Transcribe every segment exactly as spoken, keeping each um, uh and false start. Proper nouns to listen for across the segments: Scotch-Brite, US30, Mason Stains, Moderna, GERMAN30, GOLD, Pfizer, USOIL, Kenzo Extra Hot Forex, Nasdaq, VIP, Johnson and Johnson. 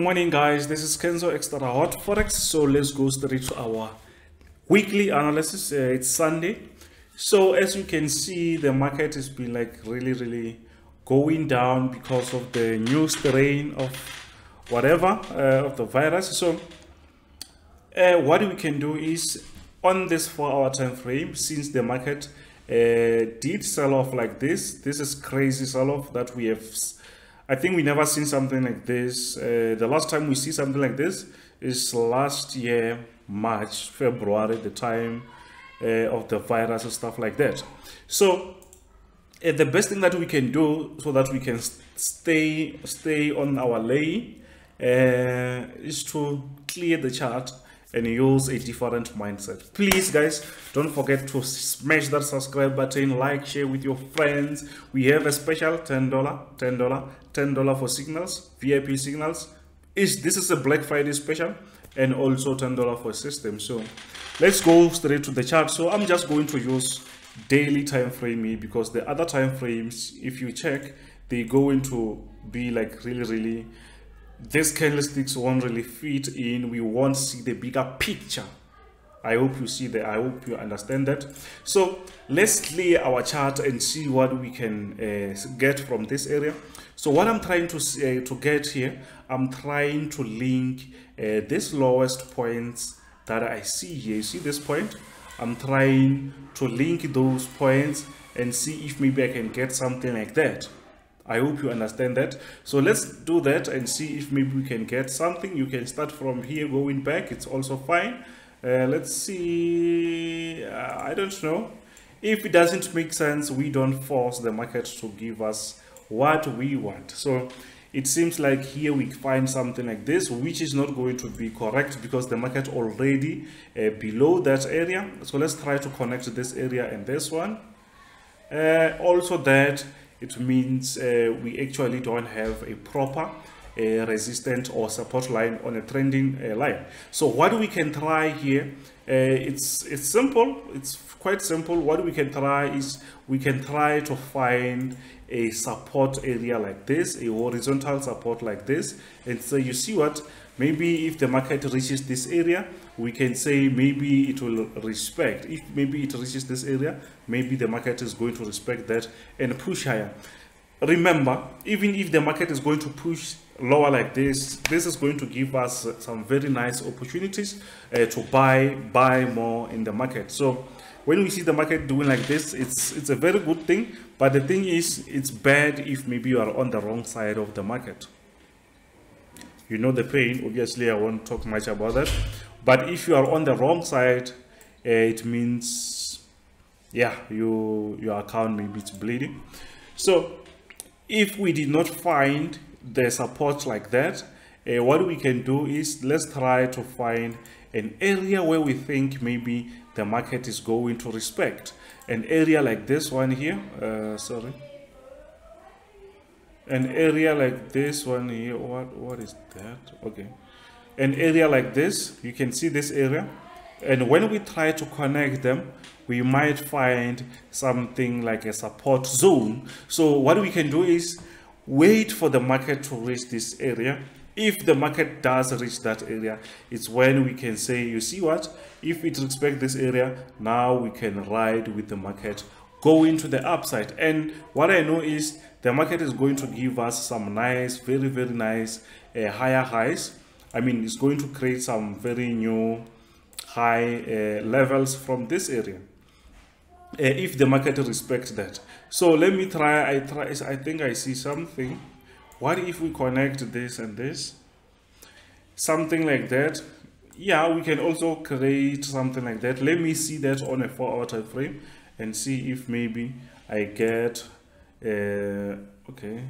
morning, guys. This is Kenzo Extra Hot Forex. So let's go straight to our weekly analysis. Uh, it's Sunday. So as you can see, the market has been like really, really going down because of the new strain of whatever, uh, of the virus. So uh, what we can do is on this four hour time frame, since the market uh, did sell off like this, this is crazy sell off that we have. I think we never seen something like this. Uh, the last time we see something like this is last year, March, February, the time uh, of the virus and stuff like that. So uh, the best thing that we can do so that we can stay stay on our lane uh, is to clear the chart and use a different mindset. Please, guys, don't forget to smash that subscribe button, like, share with your friends. We have a special ten dollars, ten dollars, ten dollars for signals, V I P signals. Is this is a Black Friday special, and also ten dollars for system. So let's go straight to the chart. So I'm just going to use daily time frame here because the other time frames, if you check, they going to be like really, really. These candlesticks won't really fit in. We won't see the bigger picture. I hope you see that. I hope you understand that. So let's clear our chart and see what we can uh, get from this area. So what I'm trying to uh, to get here, I'm trying to link uh, this lowest points that I see here. You see this point? I'm trying to link those points and see if maybe I can get something like that. I hope you understand that. So let's do that and see if maybe we can get something. You can start from here going back. It's also fine. Uh, let's see. Uh, I don't know. If it doesn't make sense, we don't force the market to give us what we want. So it seems like here we find something like this, which is not going to be correct because the market already uh, below that area. So let's try to connect this area and this one. Uh, also that. It means uh, we actually don't have a proper uh, resistance or support line on a trending uh, line. So what we can try here, uh, it's it's simple. It's quite simple. What we can try is we can try to find a support area like this, a horizontal support like this. And so you see what, maybe if the market reaches this area, we can say maybe it will respect. If maybe it reaches this area, maybe the market is going to respect that and push higher. Remember, even if the market is going to push lower like this, this is going to give us some very nice opportunities uh, to buy buy more in the market. So when we see the market doing like this, it's it's a very good thing. But the thing is, it's bad if maybe you are on the wrong side of the market. You know the pain. Obviously, I won't talk much about that. But if you are on the wrong side, uh, it means, yeah, you, your account maybe it's bleeding. So if we did not find the support like that, uh, what we can do is let's try to find an area where we think maybe the market is going to respect. An area like this one here, uh, sorry. An area like this one here, what, what is that? Okay. An area like this, you can see this area, and when we try to connect them, we might find something like a support zone. So what we can do is wait for the market to reach this area. If the market does reach that area, it's when we can say, you see what, if it respects this area, now we can ride with the market going to the upside. And what I know is the market is going to give us some nice, very, very nice uh, higher highs. I mean, it's going to create some very new high uh, levels from this area uh, if the market respects that. So let me try. I try. I think I see something. What if we connect this and this? Something like that. Yeah, we can also create something like that. Let me see that on a four hour time frame and see if maybe I get. Uh, okay.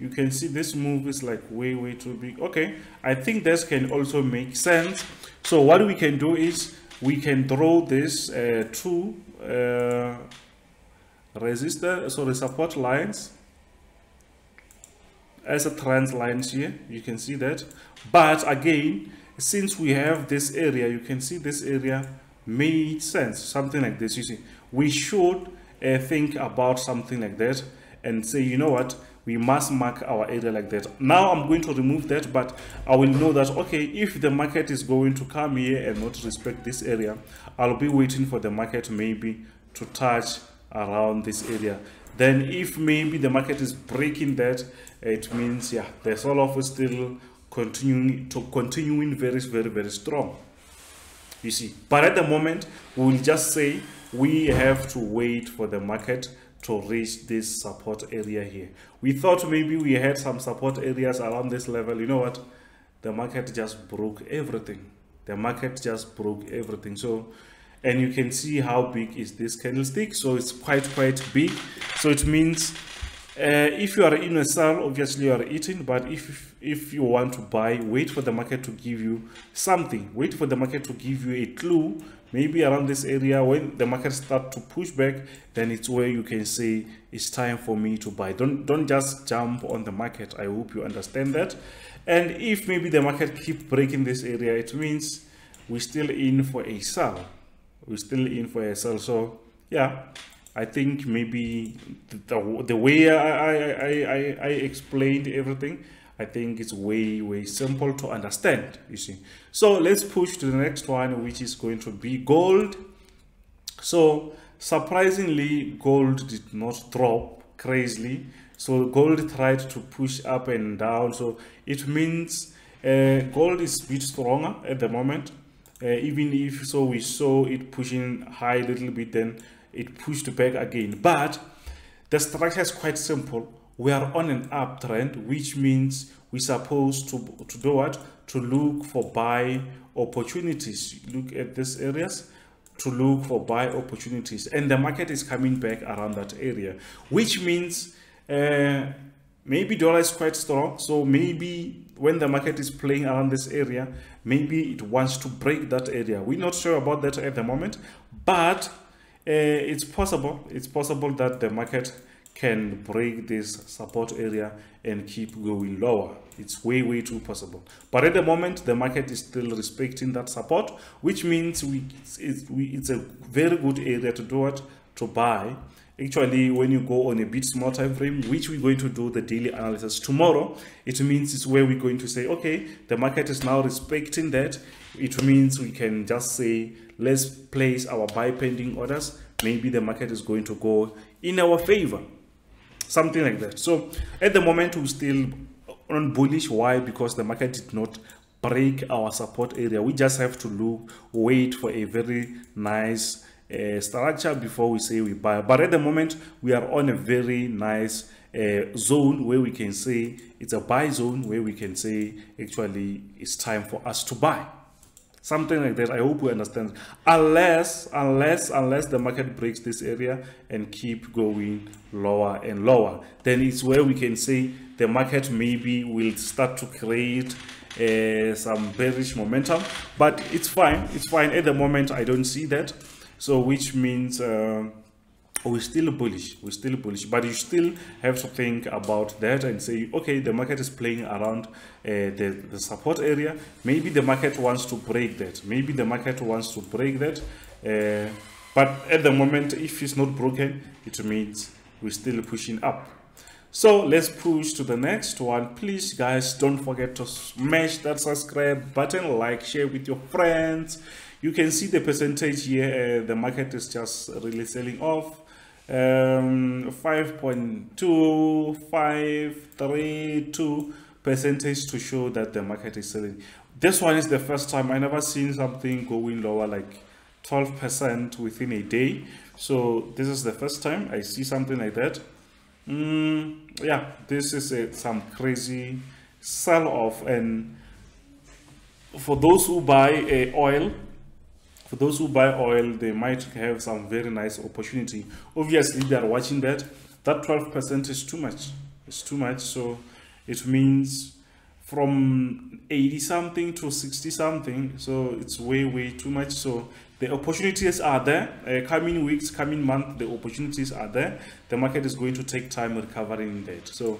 You can see this move is like way, way too big. Okay, I think this can also make sense. So what we can do is we can draw this uh, two uh, resistor, sorry, support lines as a trend lines here. You can see that. But again, since we have this area, you can see this area made sense. Something like this. You see, we should uh, think about something like that and say, you know what? we must mark our area like that. Now I'm going to remove that, but I will know that, okay, if the market is going to come here and not respect this area, I'll be waiting for the market maybe to touch around this area. Then if maybe the market is breaking that, it means, yeah, the sell-off is still continuing to continuing very, very, very strong, you see. But at the moment, we will just say we have to wait for the market to reach this support area here. We thought maybe we had some support areas around this level. You know what? The market just broke everything. The market just broke everything. So, and you can see how big is this candlestick. So it's quite, quite big. So it means uh, if you are in a sell, obviously you are eating. But if, if you want to buy, wait for the market to give you something. Wait for the market to give you a clue. Maybe around this area, when the market starts to push back, then it's where you can say it's time for me to buy. Don't don't just jump on the market. I hope you understand that. And if maybe the market keep breaking this area, it means we're still in for a sell. We're still in for a sell. So yeah, I think maybe the, the way I, I, I, I explained everything, I think it's way, way simple to understand, you see. So let's push to the next one, which is going to be gold. So surprisingly, gold did not drop crazily. So gold tried to push up and down. So it means uh, gold is a bit stronger at the moment. Uh, even if so, we saw it pushing high a little bit, then it pushed back again. But the structure is quite simple. We are on an uptrend, which means we're supposed to, to do what? To look for buy opportunities. Look at these areas to look for buy opportunities. And the market is coming back around that area, which means uh, maybe dollar is quite strong. So maybe when the market is playing around this area, maybe it wants to break that area. We're not sure about that at the moment, but uh, it's possible. It's possible that the market can break this support area and keep going lower. It's way, way too possible. But at the moment, the market is still respecting that support, which means we it's, it's, we, it's a very good area to do it, to buy. Actually, when you go on a bit small time frame, which we're going to do the daily analysis tomorrow, it means it's where we're going to say, okay, the market is now respecting that. It means we can just say, let's place our buy pending orders. Maybe the market is going to go in our favor. Something like that. So at the moment, we're still on bullish. Why? Because the market did not break our support area. We just have to look, wait for a very nice uh, structure before we say we buy. But at the moment, we are on a very nice uh, zone where we can say it's a buy zone, where we can say actually it's time for us to buy. Something like that. I hope we understand. Unless, unless, unless the market breaks this area and keep going lower and lower, then it's where we can say the market maybe will start to create uh, some bearish momentum. But it's fine. It's fine. At the moment, I don't see that. So which means uh, we're still bullish. We're still bullish. But you still have to think about that and say, okay, the market is playing around Uh, the, the support area. Maybe the market wants to break that. Maybe the market wants to break that. Uh, but at the moment, if it's not broken, it means we're still pushing up. So let's push to the next one. Please, guys, don't forget to smash that subscribe button, like, share with your friends. You can see the percentage here. Uh, the market is just really selling off. Um, five point two five three two. Percentage to show that the market is selling. This one is the first time I never seen something going lower like twelve percent within a day. So this is the first time I see something like that. Mm, yeah, this is a, some crazy sell-off. And for those who buy uh, oil, for those who buy oil, they might have some very nice opportunity. Obviously, they are watching that. That twelve percent is too much. It's too much. So it means from eighty something to sixty something. So it's way, way too much. So the opportunities are there. Uh, coming weeks, coming month, the opportunities are there. The market is going to take time recovering that. So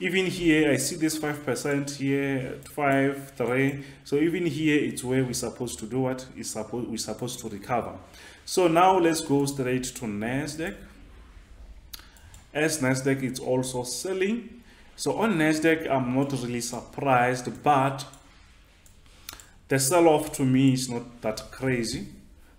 even here, I see this five percent here, five, three. So even here, it's where we're supposed to do what is supposed we're supposed to recover. So now let's go straight to Nasdaq. as Nasdaq is also selling. So on Nasdaq, I'm not really surprised, but the sell-off to me is not that crazy.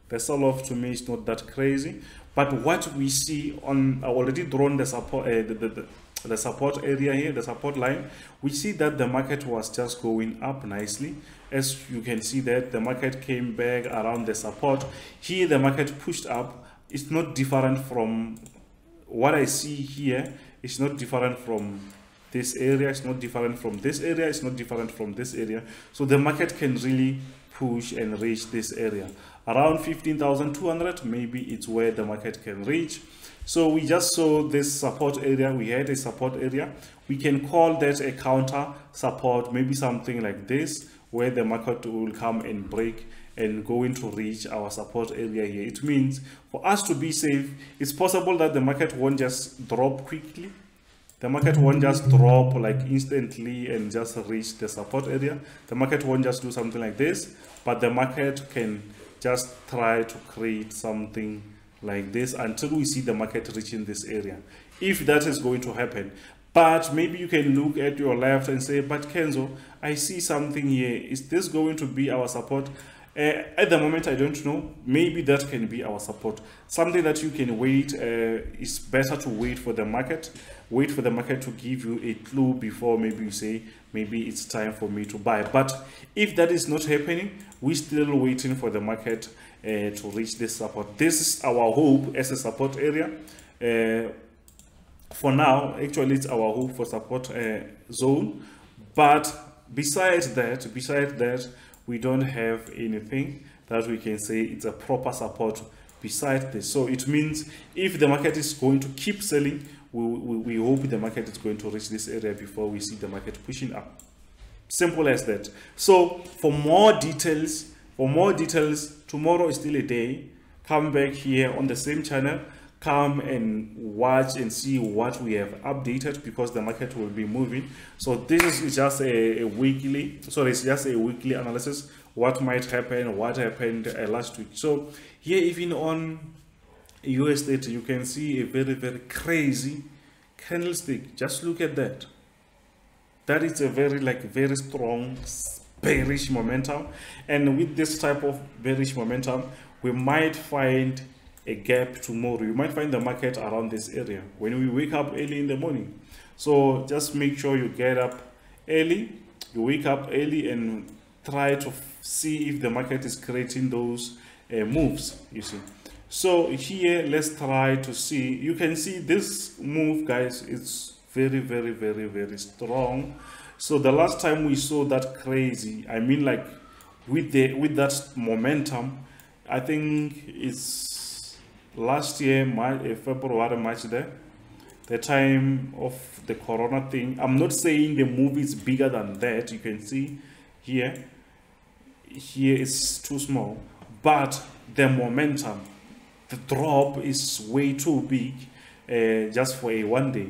The sell-off to me is not that crazy. But what we see on, I already drawn the support, uh, the, the, the, the support area here, the support line. We see that the market was just going up nicely. As you can see that the market came back around the support. Here the market pushed up. It's not different from what I see here. It's not different from this area. It's not different from this area. It's not different from this area. So the market can really push and reach this area around fifteen thousand two hundred. Maybe it's where the market can reach. So we just saw this support area. We had a support area. We can call that a counter support, maybe something like this, where the market will come and break and going to reach our support area here. It means for us to be safe, it's possible that the market won't just drop quickly. The market won't just drop like instantly and just reach the support area. The market won't just do something like this, but the market can just try to create something like this until we see the market reaching this area, if that is going to happen. But maybe you can look at your left and say, but Kenzo, I see something here. Is this going to be our support? Uh, at the moment, I don't know. Maybe that can be our support. Something that you can wait. Uh, it's better to wait for the market. Wait for the market to give you a clue before maybe you say, maybe it's time for me to buy. But if that is not happening, we're still waiting for the market uh, to reach this support. This is our hope as a support area. Uh, for now, actually, it's our hope for support uh, zone. But besides that, besides that, we don't have anything that we can say it's a proper support beside this. So it means if the market is going to keep selling, we, we, we hope the market is going to reach this area before we see the market pushing up. Simple as that. So for more details, for more details, tomorrow is still a day. Come back here on the same channel. Come and watch and see what we have updated, because the market will be moving. So this is just a, a weekly, sorry, it's just a weekly analysis. What might happen, what happened uh, last week. So here, even on U S thirty, you can see a very, very crazy candlestick. Just look at that. That is a very, like, very strong bearish momentum. And with this type of bearish momentum, we might find a gap tomorrow. You might find the market around this area when we wake up early in the morning. So just make sure you get up early, you wake up early and try to see if the market is creating those uh, moves, you see. So here, let's try to see. You can see this move, guys, it's very, very, very, very strong. So the last time we saw that crazy, I mean, like with the with that momentum, I think it's last year, March, February, March, there, the time of the corona thing. I'm not saying the move is bigger than that. You can see here, here is too small, but the momentum, the drop is way too big uh, just for a one day.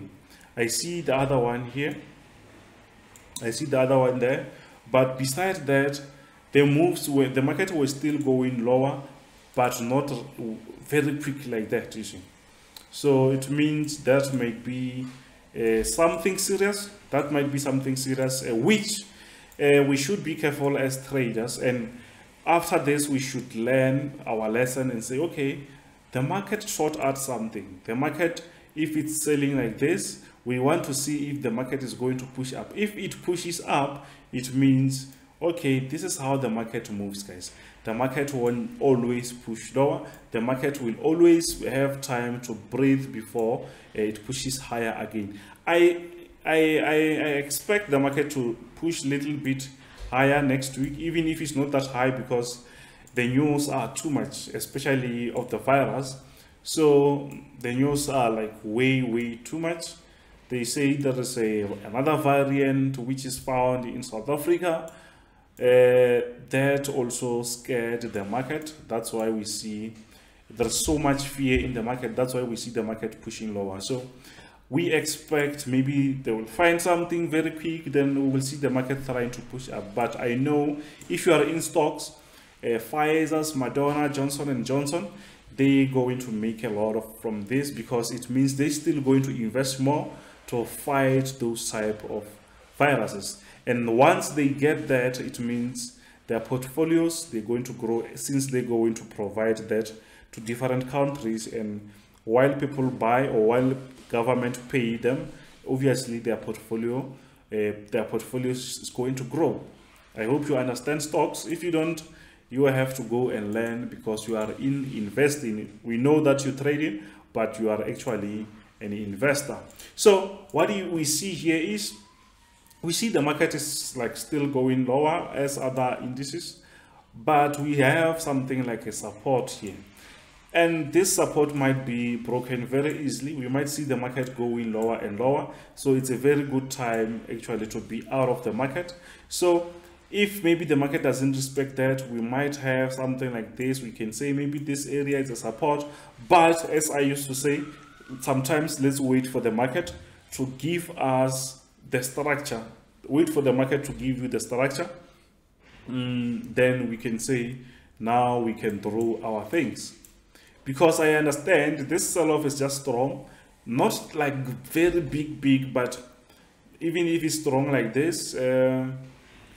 I see the other one here. I see the other one there. But besides that, the moves were, the market was still going lower, but not very quick like that, you see. So it means that might be uh, something serious. That might be something serious, uh, which uh, we should be careful as traders. And after this, we should learn our lesson and say, okay, the market short out something. The market, if it's selling like this, we want to see if the market is going to push up. If it pushes up, it means, okay, this is how the market moves, guys. The market won't always push lower. The market will always have time to breathe before uh, it pushes higher again. I, I, I, I expect the market to push a little bit higher next week, even if it's not that high, because the news are too much, especially of the virus. So the news are like way, way too much. They say there is a, another variant which is found in South Africa. Uh, that also scared the market. That's why we see there's so much fear in the market. That's why we see the market pushing lower. So we expect maybe they will find something very quick, then we will see the market trying to push up. But I know if you are in stocks, uh, Pfizer, Moderna, Johnson and Johnson, they're going to make a lot of from this, because it means they're still going to invest more to fight those type of viruses. And once they get that, it means their portfolios, they're going to grow, since they're going to provide that to different countries. And while people buy or while government pay them, obviously their portfolio, uh, their portfolio is going to grow. I hope you understand stocks. If you don't, you have to go and learn, because you are in investing. We know that you're trading, but you are actually an investor. So what do we see here is, we see the market is like still going lower as other indices, but we have something like a support here. And this support might be broken very easily. We might see the market going lower and lower. So it's a very good time actually to be out of the market. So if maybe the market doesn't respect that, we might have something like this. We can say maybe this area is a support. But as I used to say, sometimes let's wait for the market to give us the structure. Wait for the market to give you the structure. Mm, then we can say, now we can draw our things. Because I understand this sell-off is just strong, not like very big, big, but even if it's strong like this, uh,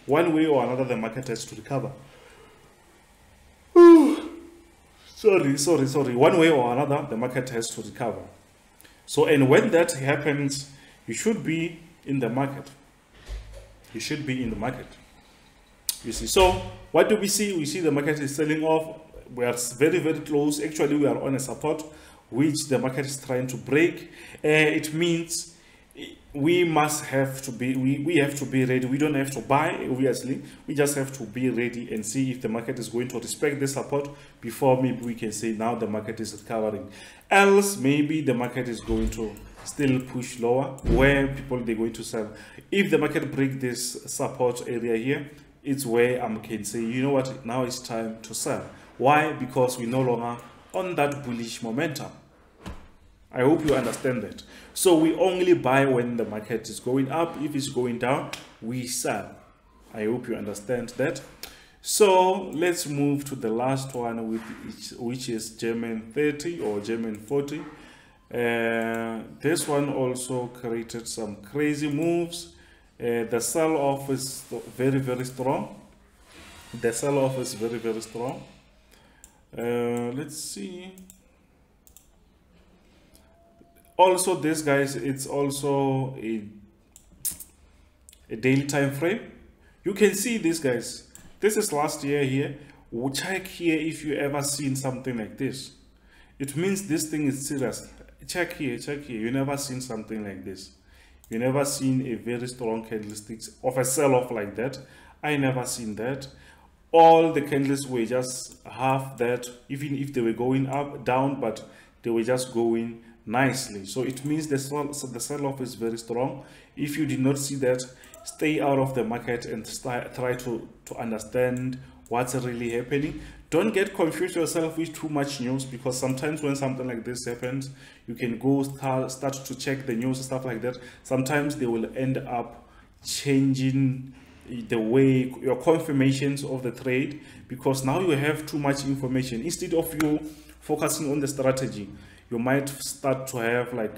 one way or another, the market has to recover. Ooh. Sorry, sorry, sorry. One way or another, the market has to recover. So, and when that happens, you should be in the market. You should be in the market. You see. So, what do we see? We see the market is selling off. We are very, very close. Actually, we are on a support which the market is trying to break. Uh, it means we must have to be, we, we have to be ready. We don't have to buy, obviously. We just have to be ready and see if the market is going to respect the support before maybe we can say now the market is recovering. Else, maybe the market is going to still push lower where people, they're going to sell. If the market breaks this support area here, it's where I can say, you know what, now it's time to sell. Why? Because we're no longer on that bullish momentum. I hope you understand that. So we only buy when the market is going up. If it's going down, we sell. I hope you understand that. So let's move to the last one, with each, which is German thirty or German forty. Uh, this one also created some crazy moves. Uh, the sell-off is very, very strong. The sell-off is very, very strong. Uh, let's see. Also, this guys, it's also a a daily time frame. You can see this guys. This is last year here. We'll check here if you ever seen something like this. It means this thing is serious. Check here, check here. You never seen something like this. You never seen a very strong candlestick of a sell-off like that. I never seen that. All the candles were just half that, even if they were going up, down, but they were just going nicely. So it means the sell-off is very strong. If you did not see that, stay out of the market and try to, to understand what's really happening. Don't get confused yourself with too much news, because sometimes when something like this happens, you can go start, start to check the news and stuff like that. Sometimes they will end up changing the way your confirmations of the trade, because now you have too much information. Instead of you focusing on the strategy, you might start to have like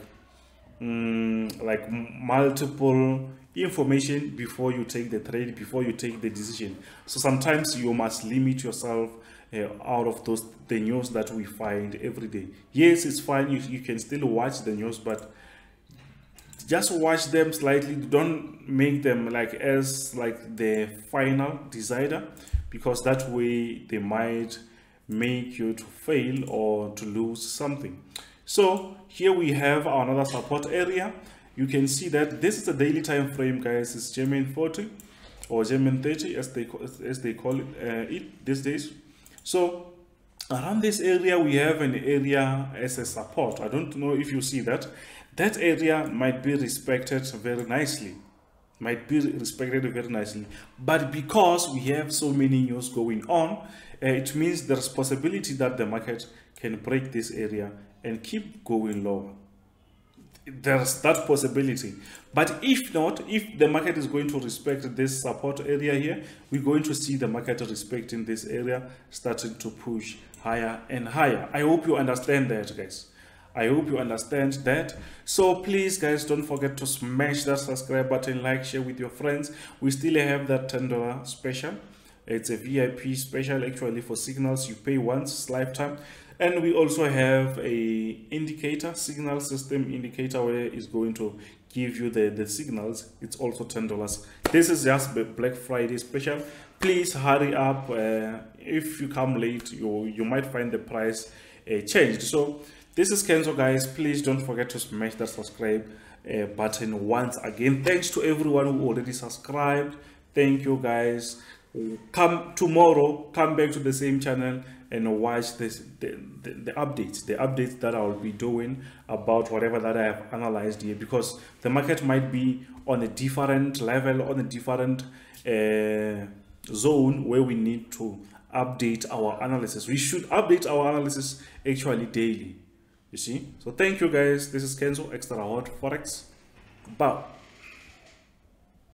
um, like multiple information before you take the trade, before you take the decision. So sometimes you must limit yourself uh, out of those the news that we find every day. Yes, it's fine, you, you can still watch the news, but just watch them slightly. Don't make them like as like the final decider, because that way they might make you to fail or to lose something. So here we have another support area. You can see that this is the daily time frame, guys. It's German forty or German thirty as they as they call it, uh, it these days. So around this area we have an area as a support. I don't know if you see that. That area might be respected very nicely, might be respected very nicely. But because we have so many news going on, uh, it means there's possibility that the market can break this area and keep going lower. there's that possibility. But if not, if the market is going to respect this support area here, we're going to see the market respecting this area, starting to push higher and higher. I hope you understand that, guys. I hope you understand that. So please, guys, don't forget to smash that subscribe button, like, share with your friends. We still have that ten dollar special. It's a V I P special actually for signals. You pay once, lifetime. And we also have a indicator, signal system indicator, where it's going to give you the, the signals. It's also ten dollars. This is just the Black Friday special. Please hurry up. Uh, if you come late, you, you might find the price uh, changed. So this is Kenzo, guys. Please don't forget to smash that subscribe uh, button once again. Thanks to everyone who already subscribed. Thank you, guys. Come tomorrow, come back to the same channel and watch this the, the, the updates the updates that I will be doing about whatever that I have analyzed here, because the market might be on a different level, on a different uh, zone where we need to update our analysis. We should update our analysis actually daily, you see. So thank you, guys. This is Kenzo, Extra Hot Forex. Bye.